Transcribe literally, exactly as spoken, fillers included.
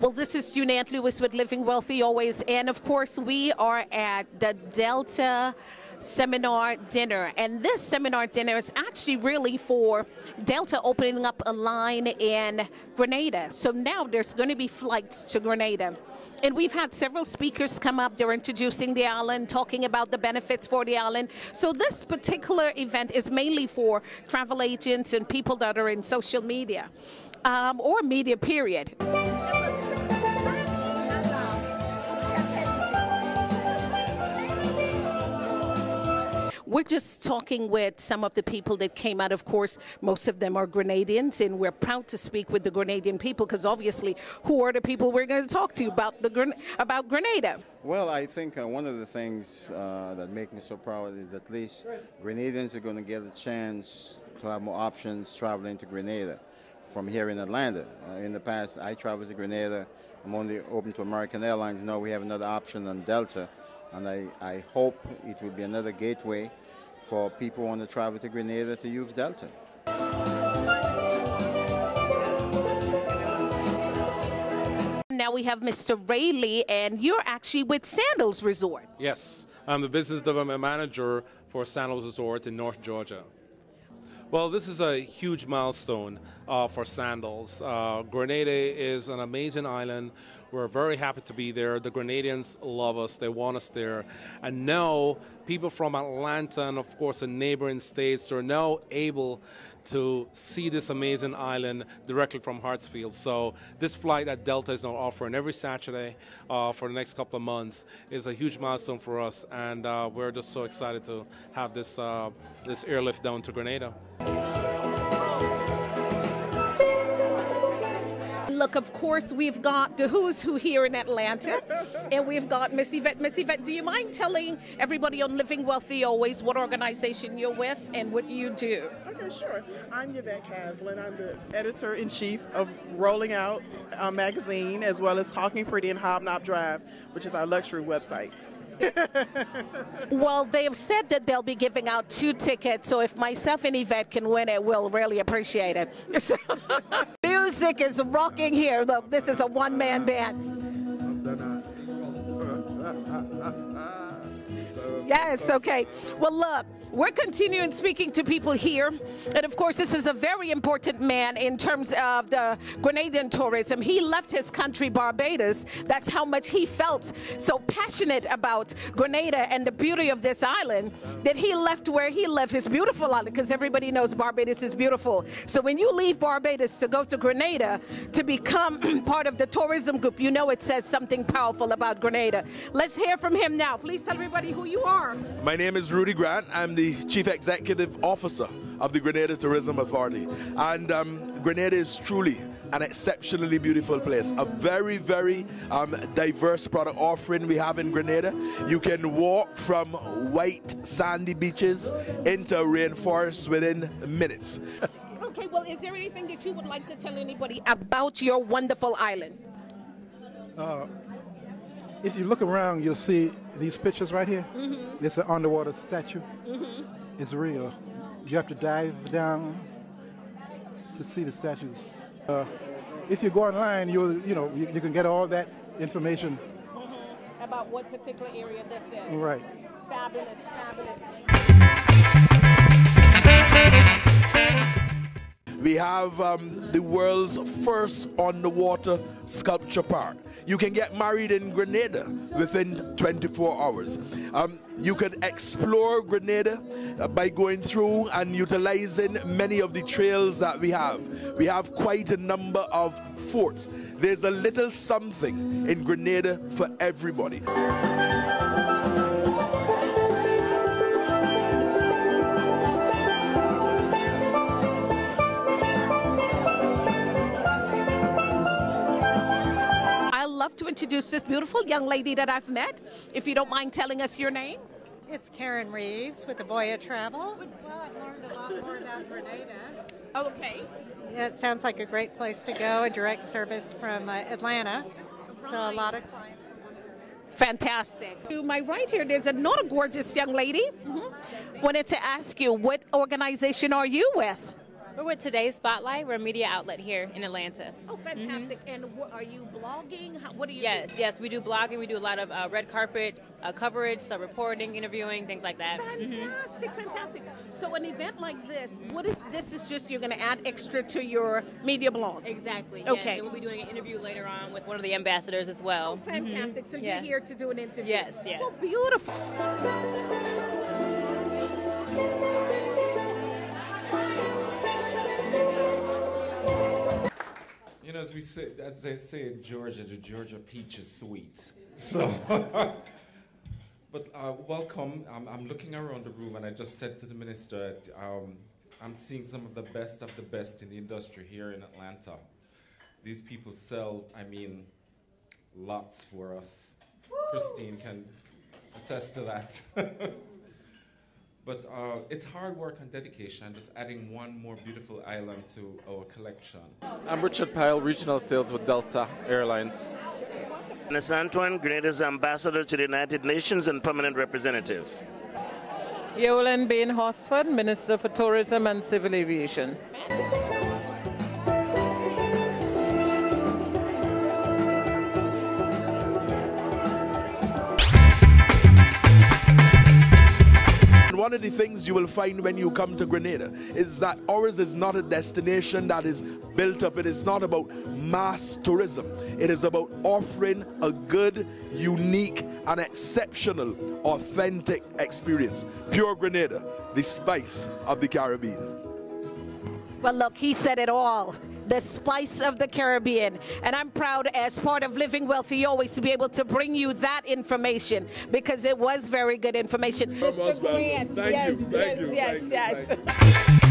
Well, this is Juneann Lewis with Living Wealthy Always, and of course we are at the Delta seminar dinner, and this seminar dinner is actually really for Delta opening up a line in Grenada. So now there's going to be flights to Grenada, and we've had several speakers come up. They're introducing the island, talking about the benefits for the island. So this particular event is mainly for travel agents and people that are in social media um, or media period. We're just talking with some of the people that came out. Of course, most of them are Grenadians, and we're proud to speak with the Grenadian people because obviously, who are the people we're going to talk to about the about Grenada? Well, I think uh, one of the things uh, that make me so proud is at least Grenadians are going to get a chance to have more options traveling to Grenada from here in Atlanta. Uh, in the past, I traveled to Grenada. I'm only open to American Airlines. Now we have another option on Delta, and I, I hope it will be another gateway for people who want to travel to Grenada to use Delta. Now we have Mister Rayleigh, and you're actually with Sandals Resort. Yes, I'm the business development manager for Sandals Resort in North Georgia. Well, this is a huge milestone uh, for Sandals. Uh, Grenada is an amazing island. We're very happy to be there. The Grenadians love us. They want us there. And now people from Atlanta and, of course, the neighboring states are now able to see this amazing island directly from Hartsfield. So this flight that Delta is now offering every Saturday uh, for the next couple of months is a huge milestone for us, and uh, we're just so excited to have this, uh, this airlift down to Grenada. Look, of course, we've got the who's who here in Atlanta, and we've got Miss Yvette. Miss Yvette, do you mind telling everybody on Living Wealthy Always what organization you're with and what you do? Okay, sure. I'm Yvette Haslin. I'm the editor-in-chief of Rolling Out uh, magazine, as well as Talking Pretty and Hobnob Drive, which is our luxury website. Well, they have said that they'll be giving out two tickets, so if myself and Yvette can win it, we'll really appreciate it. Music is rocking here. Look, this is a one-man band. Yes, okay. Well, look, we're continuing speaking to people here, and of course this is a very important man in terms of the Grenadian tourism. He left his country, Barbados. That's how much he felt so passionate about Grenada and the beauty of this island that he left where he lived, his beautiful island, because everybody knows Barbados is beautiful. So when you leave Barbados to go to Grenada to become part of the tourism group, you know it says something powerful about Grenada. Let's hear from him now. Please tell everybody who you are. My name is Rudy Grant. I'm the Chief Executive Officer of the Grenada Tourism Authority, and um, Grenada is truly an exceptionally beautiful place. A very, very um, diverse product offering we have in Grenada. You can walk from white sandy beaches into rainforests within minutes. Okay, well, is there anything that you would like to tell anybody about your wonderful island? Uh, if you look around, you'll see these pictures right here. Mm-hmm. It's an underwater statue. Mm-hmm. It's real. You have to dive down to see the statues. Uh, if you go online, you'll, you know, you, you can get all that information. Mm-hmm. About what particular area this is. Right. Fabulous, fabulous. We have um, the world's first underwater sculpture park. You can get married in Grenada within twenty-four hours. Um, you can explore Grenada by going through and utilizing many of the trails that we have. We have quite a number of forts. There's a little something in Grenada for everybody. love to introduce this beautiful young lady that I've met. If you don't mind telling us your name. It's Karen Reeves with Avoya Travel. Well, I've learned a lot more about Grenada. Okay. Yeah, it sounds like a great place to go, a direct service from uh, Atlanta. So a lot of clients. Fantastic. To my right here, there's another gorgeous young lady. Mm-hmm. Wanted to ask you, what organization are you with? We're with Today's Spotlight. We're a media outlet here in Atlanta. Oh, fantastic. Mm-hmm. And what, are you blogging? How, what do you Yes, do? yes, we do blogging. We do a lot of uh, red carpet uh, coverage, so reporting, interviewing, things like that. Fantastic, mm-hmm. fantastic. So an event like this, what is this is just you're going to add extra to your media blogs? Exactly. Okay. Yes. And we'll be doing an interview later on with one of the ambassadors as well. Oh, fantastic. Mm-hmm. So yes. you're here to do an interview. Yes, yes. Oh, beautiful. You know, as we say, as they say in Georgia, the Georgia peach is sweet. So, but uh, welcome. I'm, I'm looking around the room, and I just said to the minister, that, um, I'm seeing some of the best of the best in the industry here in Atlanta. These people sell, I mean, lots for us. Woo! Christine can attest to that. But uh, it's hard work and dedication, just adding one more beautiful island to our collection. I'm Richard Pyle, Regional Sales with Delta Airlines. Nisa Antoine, Grenada's Ambassador to the United Nations and Permanent Representative. Yolande Bain-Hosford, Minister for Tourism and Civil Aviation. One of the things you will find when you come to Grenada is that ours is not a destination that is built up. It is not about mass tourism. It is about offering a good, unique, and exceptional, authentic experience. Pure Grenada, the spice of the Caribbean. Well, look, he said it all. The spice of the Caribbean. And I'm proud as part of Living Wealthy Always to be able to bring you that information because it was very good information. Mister Grant, yes, yes, yes, yes.